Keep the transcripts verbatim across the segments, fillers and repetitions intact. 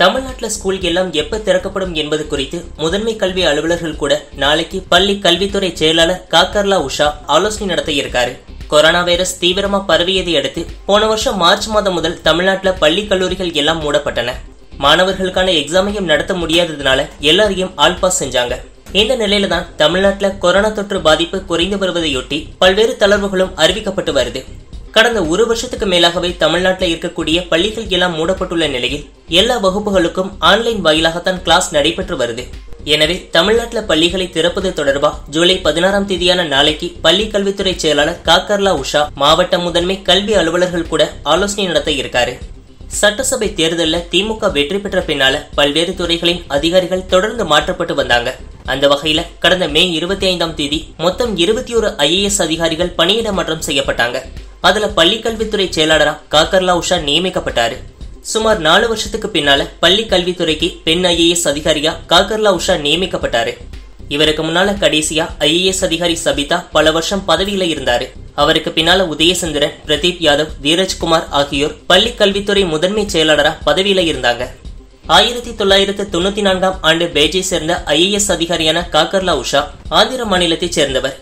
Tamil Nadu school Gillam Yeppa Terakapadam Yenbadu Kuritu, Mudanmai Kalvi Aluvalargal Kuda, Nalaki, Palli Kalvithurai Seyalalar, Kakarla Usha, Alochane Nadatha Irukkar. Coronavirus தீவிரமா பரவியதை அடுத்து போன வருஷம் March மாதம் முதல் தமிழ்நாட்டுல பள்ளி கல்லூரிகள் எல்லாம் மூடப்பட்டன. மாணவர்களுக்கான எக்ஸாமையும் நடத்த முடியாததனால எல்லாரையும் ஆல் பாஸ் செஞ்சாங்க. இந்த நிலையில தான் தமிழ்நாட்டுல கொரோனா தொற்று பாதிப்பு குறைந்து வருவதையொட்டி பல்வேறு தளர்வுகளும் அறிவிக்கப்பட்டு வருது. கடந்த ஒரு வருஷத்துக்கு மேலாகவே தமிழ்நாட்டுல இருக்கக்கூடிய பள்ளிகள் எல்லாம் மூடப்பட்டுள்ள நிலையில் எல்லா வகுப்புகளுக்கும் ஆன்லைன் வாயிலாக தான் கிளாஸ் நடைபெற்று வருது. எனவே தமிழ்நாட்டுல பள்ளிகளை திறப்பது தொடர்பா ஜூலை பதினாறாம் தேதியான நாளைக்கு பள்ளி கல்வித்துறை செயலாளர் காக்கர்லா உஷா மாவட்ட முதன்மை கல்வி அலுவலர்கள் கூட ஆலோசனை நடத்த இருக்காரு. சட்டசபை தேர்தல்ல திமுக வெற்றி பெற்ற பின்னால பல்வேறு துறைகளின் அதிகாரிகள் தொடர்ந்து மாற்றப்பட்டு வந்தாங்க. அந்த வகையில கடந்த மே இருபத்தி ஐந்தாம் தேதி மொத்தம் இருபத்தி ஒரு ஐஏஎஸ் அதிகாரிகள் பணியிட மாற்றம் செய்யப்பட்டாங்க. அதுல பள்ளி கல்வித்துறை செயலாளரா காக்கர்லா உஷா நியமிக்கப்பட்டாரு. சுமார் நாலு வருஷத்துக்கு பின்னால பள்ளி கல்வித்துறைக்கு பெண் ஐஏஎஸ் அதிகாரியா காக்கர்லா உஷா நியமிக்கப்பட்டாரு. இவருக்கு முன்னால கடைசியா ஐஏஎஸ் அதிகாரி சபிதா பல வருஷம் பதவியில இருந்தாரு. அவருக்கு பின்னால உதயசந்திரன், பிரதீப் யாதவ், தீரஜ்குமார் ஆகியோர் பள்ளி கல்வித்துறை முதன்மை செயலாளரா பதவியில இருந்தாங்க. ஆயிரத்தி தொள்ளாயிரத்து தொண்ணூத்தி நான்காம் ஆண்டு பேஜை சேர்ந்த ஐஏஎஸ் அதிகாரியான காக்கர்லா உஷா ஆந்திர மாநிலத்தைச் சேர்ந்தவர்.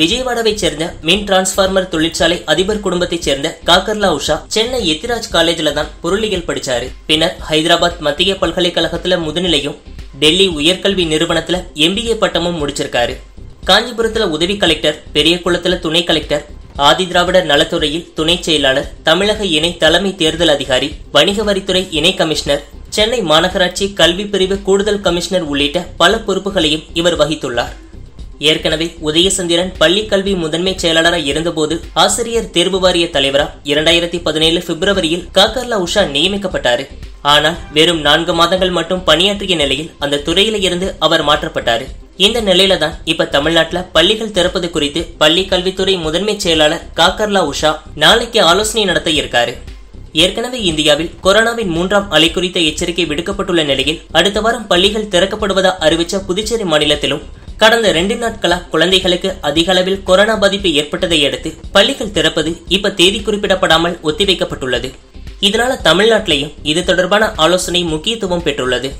விஜயவாடாவைச் சேர்ந்த மின் டிரான்ஸ்பார்மர் தொழிற்சாலை அதிபர் குடும்பத்தைச் சேர்ந்த காக்கர்லா உஷா சென்னை எத்திராஜ் காலேஜில தான் பொருளியல் படிச்சாரு. பின்னர் ஹைதராபாத் மத்திய பல்கலைக்கழகத்துல முதுநிலையும் டெல்லி உயர்கல்வி நிறுவனத்துல எம்பிஏ பட்டமும் முடிச்சிருக்காரு. காஞ்சிபுரத்துல உதவி கலெக்டர், பெரியகுளத்துல துணை கலெக்டர், ஆதி திராவிடர் நலத்துறையில் துணை செயலாளர், தமிழக இணை தலைமை தேர்தல் அதிகாரி, வணிக வரித்துறை இணை கமிஷனர், சென்னை மாநகராட்சி கல்வி பிரிவு கூடுதல் கமிஷனர் உள்ளிட்ட பல பொறுப்புகளையும் இவர் வகித்துள்ளார். ஏற்கனவே உதயசந்திரன் பள்ளி கல்வி முதன்மை செயலாளராக இருந்தபோது ஆசிரியர் தேர்வு வாரிய தலைவரா இரண்டாயிரத்தி பதினேழு பிப்ரவரியில் காக்கர்லா உஷா நியமிக்கப்பட்டாரு. ஆனால் வெறும் நான்கு மாதங்கள் மட்டும் பணியாற்றிய நிலையில் அந்த துறையில இருந்து அவர் மாற்றப்பட்டாரு. இந்த நிலையில தான் இப்ப தமிழ்நாட்டுல பள்ளிகள் திறப்பது குறித்து பள்ளி கல்வித்துறை முதன்மை செயலாளர் காக்கர்லா உஷா நாளைக்கு ஆலோசனை நடத்த இருக்காரு. ஏற்கனவே இந்தியாவில் கொரோனாவின் மூன்றாம் அலை குறித்த எச்சரிக்கை விடுக்கப்பட்டுள்ள நிலையில் அடுத்த வாரம் பள்ளிகள் திறக்கப்படுவதா அறிவிச்ச புதுச்சேரி மாநிலத்திலும் கடந்த இரண்டு நாட்களா குழந்தைகளுக்கு அதிக அளவில் கொரோனா பாதிப்பு ஏற்பட்டதை அடுத்து பள்ளிகள் திறப்பது இப்ப தேதி குறிப்பிடப்படாமல் ஒத்திவைக்கப்பட்டுள்ளது. இதனால தமிழ்நாட்டிலையும் இது தொடர்பான ஆலோசனை முக்கியத்துவம் பெற்றுள்ளது.